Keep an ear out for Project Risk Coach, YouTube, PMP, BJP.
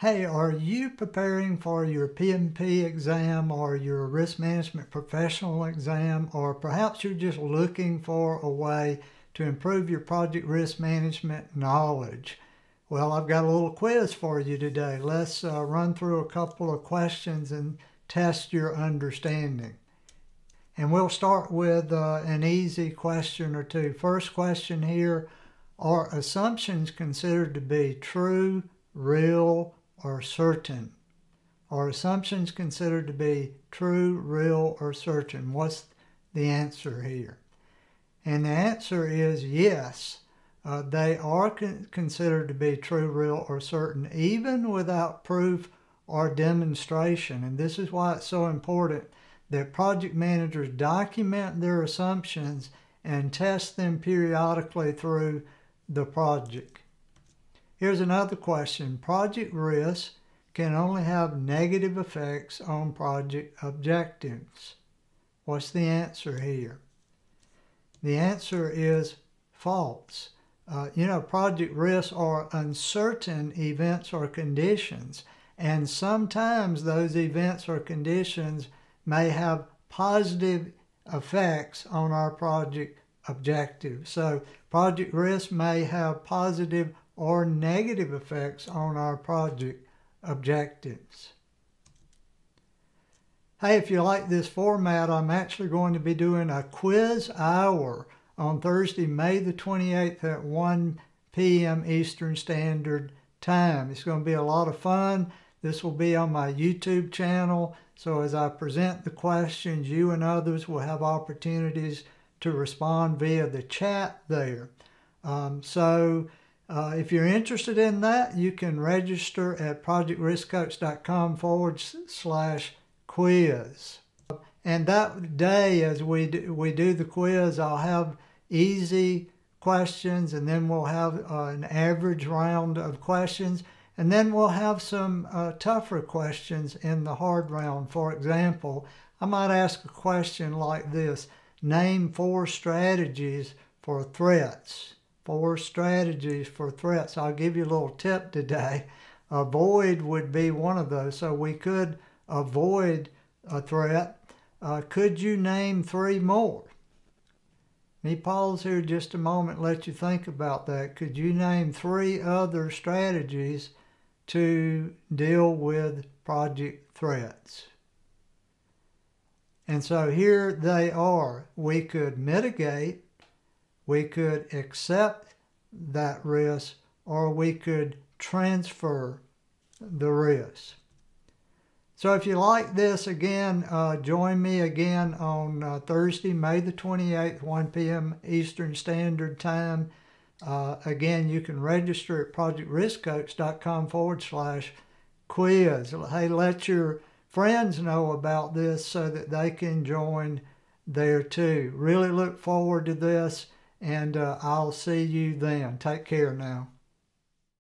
Hey, are you preparing for your PMP exam or your risk management professional exam, or perhaps you're just looking for a way to improve your project risk management knowledge? Well, I've got a little quiz for you today. Let's run through a couple of questions and test your understanding. And we'll start with an easy question or two. First question here, are assumptions considered to be true, real, or certain? Are assumptions considered to be true, real, or certain? What's the answer here? And the answer is yes. They are considered to be true, real, or certain, even without proof or demonstration. And this is why it's so important that project managers document their assumptions and test them periodically through the project. Here's another question. Project risk can only have negative effects on project objectives. What's the answer here? The answer is false. Project risks are uncertain events or conditions, and sometimes those events or conditions may have positive effects on our project objectives. So project risk may have positive or negative effects on our project objectives. Hey, if you like this format, I'm actually going to be doing a quiz hour on Thursday, May the 28th at 1 p.m. Eastern Standard Time. It's going to be a lot of fun. This will be on my YouTube channel, so as I present the questions, you and others will have opportunities to respond via the chat there. If you're interested in that, you can register at projectriskcoach.com/quiz. And that day, as we do the quiz, I'll have easy questions, and then we'll have an average round of questions, and then we'll have some tougher questions in the hard round. For example, I might ask a question like this: name four strategies for threats. Four strategies for threats. I'll give you a little tip today. Avoid would be one of those. So we could avoid a threat. Could you name three more? Let me pause here just a moment, let you think about that. Could you name three other strategies to deal with project threats? And so here they are. We could mitigate, we could accept that risk, or we could transfer the risk. So if you like this, again, join me again on Thursday, May the 28th, 1 p.m. Eastern Standard Time. Again, you can register at projectriskcoach.com/quiz. Hey, let your friends know about this so that they can join there too. Really look forward to this. And I'll see you then. Take care now.